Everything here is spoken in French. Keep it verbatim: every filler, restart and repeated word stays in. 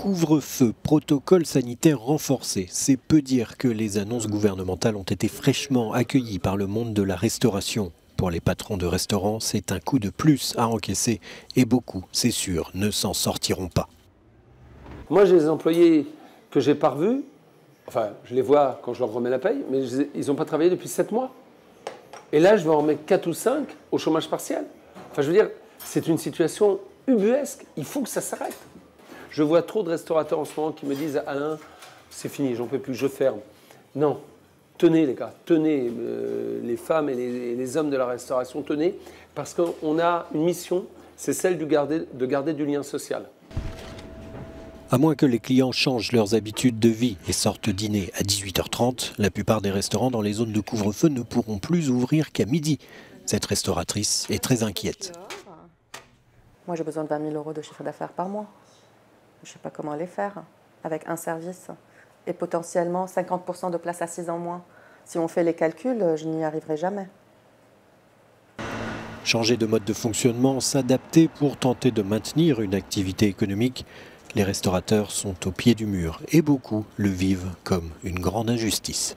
couvre-feu, protocole sanitaire renforcé. C'est peu dire que les annonces gouvernementales ont été fraîchement accueillies par le monde de la restauration. Pour les patrons de restaurants, c'est un coup de plus à encaisser et beaucoup, c'est sûr, ne s'en sortiront pas. Moi, j'ai des employés que j'ai pas revus, enfin, je les vois quand je leur remets la paye, mais ils n'ont pas travaillé depuis sept mois. Et là, je vais en remettre quatre ou cinq au chômage partiel. Enfin, je veux dire, c'est une situation ubuesque, il faut que ça s'arrête. Je vois trop de restaurateurs en ce moment qui me disent « Alain, c'est fini, j'en peux plus, je ferme. » Non, tenez les gars, tenez euh, les femmes et les, et les hommes de la restauration, tenez, parce qu'on a une mission, c'est celle de garder, de garder du lien social. À moins que les clients changent leurs habitudes de vie et sortent dîner à dix-huit heures trente, la plupart des restaurants dans les zones de couvre-feu ne pourront plus ouvrir qu'à midi. Cette restauratrice est très inquiète. Moi, j'ai besoin de vingt mille euros de chiffre d'affaires par mois. Je ne sais pas comment les faire, avec un service et potentiellement cinquante pour cent de places assises en moins. Si on fait les calculs, je n'y arriverai jamais. Changer de mode de fonctionnement, s'adapter pour tenter de maintenir une activité économique, les restaurateurs sont au pied du mur et beaucoup le vivent comme une grande injustice.